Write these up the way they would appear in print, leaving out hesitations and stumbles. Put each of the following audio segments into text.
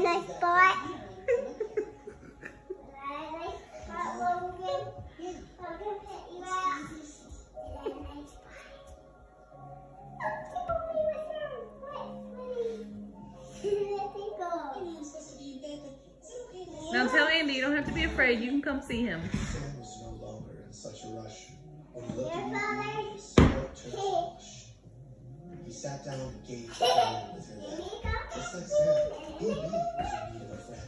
Very nice boy. Now tell Andy, you don't have to be afraid. You can come see him. Sam was no longer in such a rush. He sat down and gazed with her lap. Just like Sam, Ruby was in need of a friend.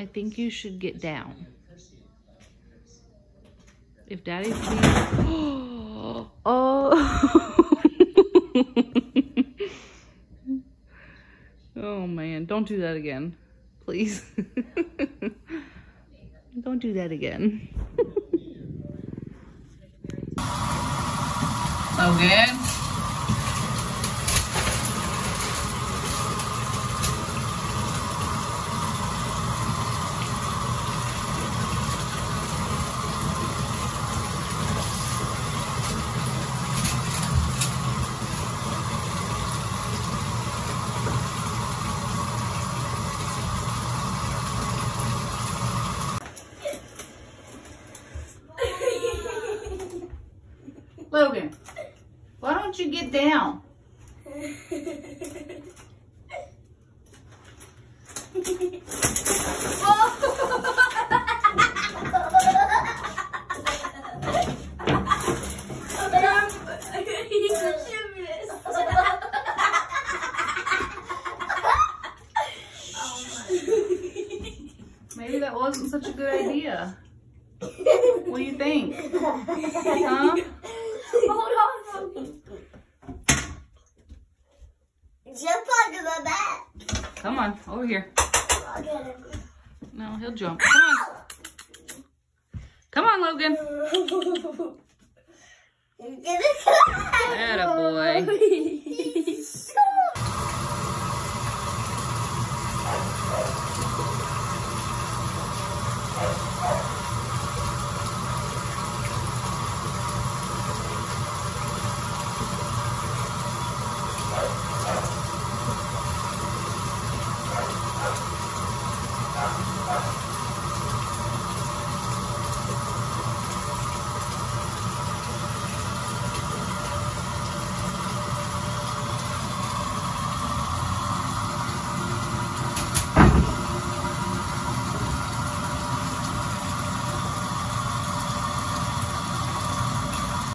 I think you should get down. If daddy's being... Oh. Oh man, don't do that again. Please. Don't do that again. Logan. Logan, why don't you get down? Maybe that wasn't such a good idea. What do you think? Huh? Hold on, jump onto my back. Come on, over here. I'll get him. No, he'll jump. Come on. Come on, Logan. Atta boy.